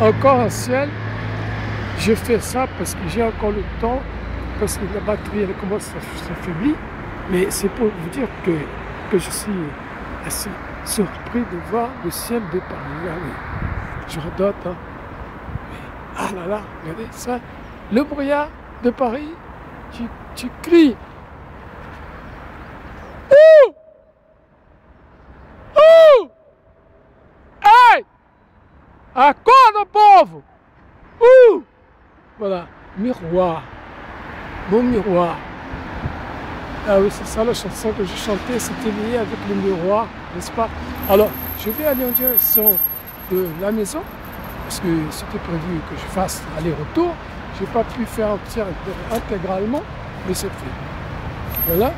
Encore en ciel, je fais ça parce que j'ai encore le temps, parce que la batterie elle commence à s'affaiblir, mais c'est pour vous dire que je suis assez surpris de voir le ciel de Paris. Je redote, hein. Ah là là, regardez ça, le brouillard de Paris, tu cries. Ouh! Ouh! Ai! Acorda, povo! Ouh! Voilà, miroir, mon miroir. Ah oui, c'est ça la chanson que je chantais, c'était lié avec le miroir, n'est-ce pas? Alors, je vais aller en direction de la maison, parce que c'était prévu que je fasse aller-retour. Je n'ai pas pu faire intégralement, mais c'est fait. Voilà.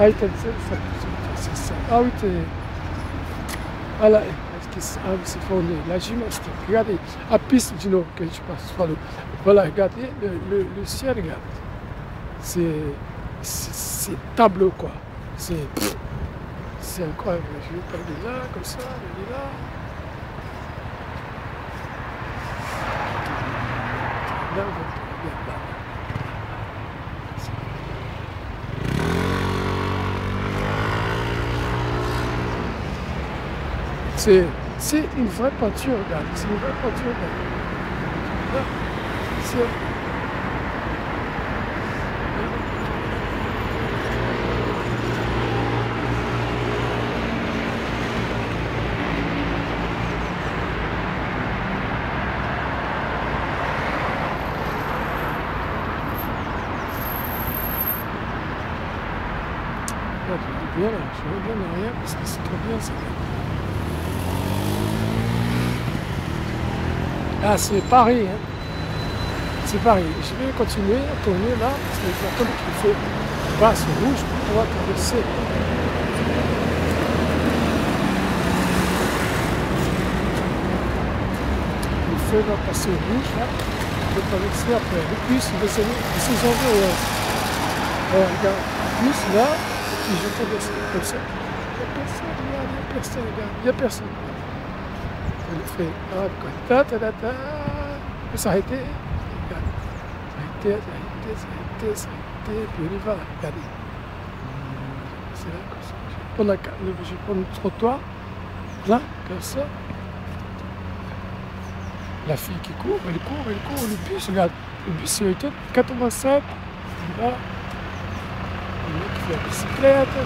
Ah oui, c'est ça. Ah oui, voilà. Ah oui, c'est fondé. La gymnastique. Regardez, à piste du Nord que je passe. Voilà, regardez le ciel, regarde. C'est tableau, quoi. C'est incroyable. Je vais parler là, comme ça, là. Là, c'est une vraie peinture, regarde. C'est une vraie peinture, regarde. Là, c'est... Bien, je vais bien en arrière parce que c'est trop bien ça. Ah, c'est Paris, hein. C'est Paris. Je vais continuer à tourner là parce que j'attends qu'il faut passe rouge pour pouvoir traverser. Le feu va passer rouge là. Je vais traverser après. Le bus de ces environs. Alors, regarde, le bus là. Si je fais comme ça, il n'y a personne. Je le fais. Ah, quoi. Ta. Je vais s'arrêter. S'arrêter. Puis on y va. Regardez. C'est là, comme ça. Je prends le trottoir. Là, comme ça. La fille qui court, elle court. Le bus, regarde. Le bus, c'est le 87. Là. La bicyclette.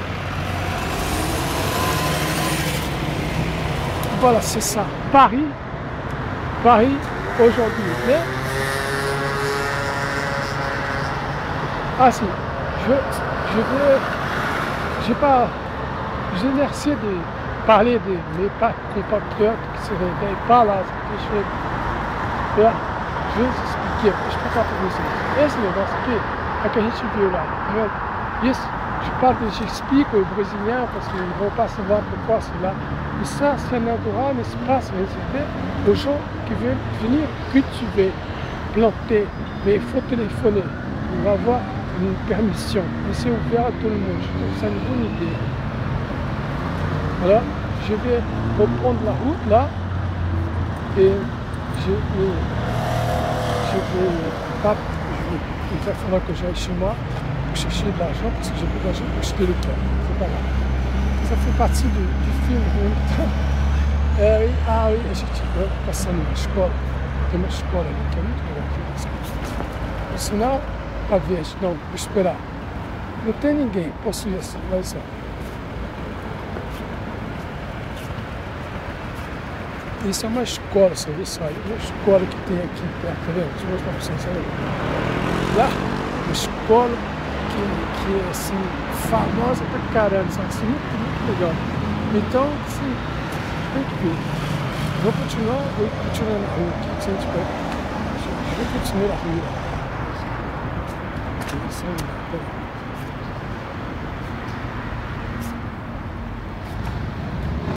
Voilà, c'est ça. Paris, aujourd'hui. Mais... Ah si, j'ai versé de parler de mes compatriotes qui ne se réveillent pas là. Là, je vais vous expliquer. Je ne peux pas vous expliquer. Et c'est expliquer à quel sujet là. Yes. Je parle, j'explique aux Brésiliens parce qu'ils ne vont pas savoir pourquoi c'est là. Et ça, c'est un endroit, un espace réservé aux gens qui veulent venir cultiver, planter. Mais il faut téléphoner. On va avoir une permission. Et c'est ouvert à tout le monde. Je trouve ça une bonne idée. Voilà, je vais reprendre la route là. Et il va falloir que j'aille chez moi. Chercher de l'argent parce que j'ai plus d'argent pour acheter le cœur. C'est pas grave. Ça fait partie du film. Ah oui, effectivement, passons à la escola. Temos escola ali, que é muito legal aqui. O sinal, talvez, não, vou esperar. Não tem ninguém, posso ir assim, vai ser. Isso é uma escola, você vê isso aí? Uma escola que tem aqui perto, tá vendo? Deixa eu mostrar pra vocês aí. Lá, uma escola. Que é assim, famosa pra caramba, sabe? Assim, muito legal. Então, assim, tem que ver. Vou continuar na rua aqui, se a gente vai. Vou continuar na rua.